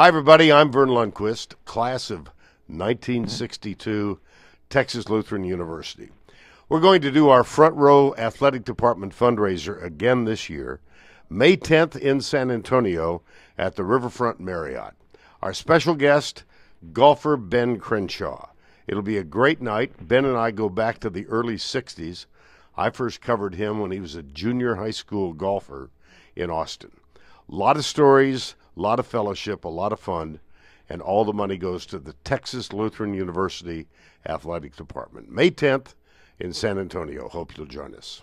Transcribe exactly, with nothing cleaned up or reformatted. Hi, everybody. I'm Vern Lundquist, class of nineteen sixty-two, Texas Lutheran University. We're going to do our Front Row Athletic Department fundraiser again this year, May tenth in San Antonio at the Riverfront Marriott. Our special guest, golfer Ben Crenshaw. It'll be a great night. Ben and I go back to the early sixties. I first covered him when he was a junior high school golfer in Austin. A lot of stories, a lot of fellowship, a lot of fun, and all the money goes to the Texas Lutheran University Athletic Department. May tenth in San Antonio. Hope you'll join us.